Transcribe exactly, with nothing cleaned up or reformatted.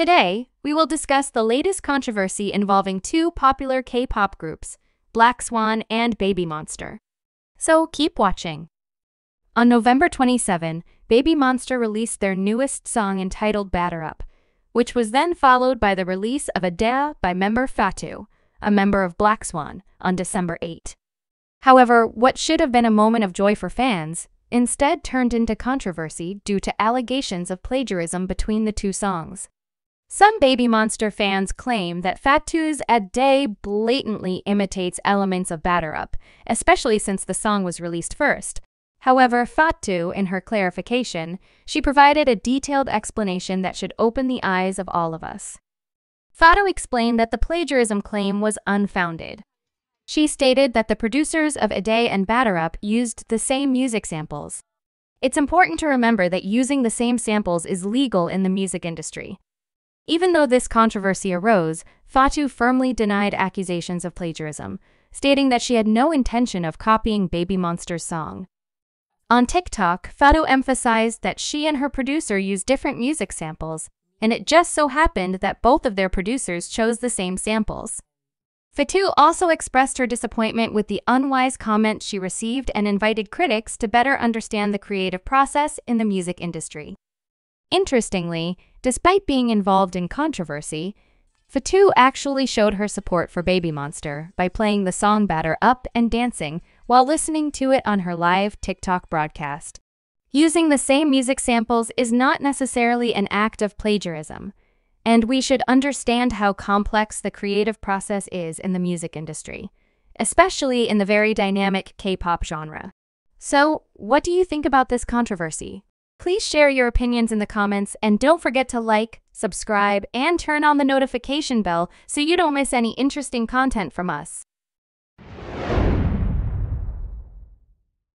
Today, we will discuss the latest controversy involving two popular K-pop groups, Black Swan and Baby Monster. So keep watching. On November twenty-seventh, Baby Monster released their newest song entitled Batter Up, which was then followed by the release of a D A by member Fatou, a member of Black Swan, on December eighth. However, what should have been a moment of joy for fans instead turned into controversy due to allegations of plagiarism between the two songs. Some Baby Monster fans claim that Fatou's A D A blatantly imitates elements of Batter Up, especially since the song was released first. However, Fatou, in her clarification, she provided a detailed explanation that should open the eyes of all of us. Fatou explained that the plagiarism claim was unfounded. She stated that the producers of A D A and Batter Up used the same music samples. It's important to remember that using the same samples is legal in the music industry. Even though this controversy arose, Fatou firmly denied accusations of plagiarism, stating that she had no intention of copying Baby Monster's song. On TikTok, Fatou emphasized that she and her producer used different music samples, and it just so happened that both of their producers chose the same samples. Fatou also expressed her disappointment with the unwise comments she received and invited critics to better understand the creative process in the music industry. Interestingly, despite being involved in controversy, Fatou actually showed her support for Baby Monster by playing the song Batter Up and dancing while listening to it on her live TikTok broadcast. Using the same music samples is not necessarily an act of plagiarism, and we should understand how complex the creative process is in the music industry, especially in the very dynamic K-pop genre. So, what do you think about this controversy? Please share your opinions in the comments, and don't forget to like, subscribe, and turn on the notification bell so you don't miss any interesting content from us.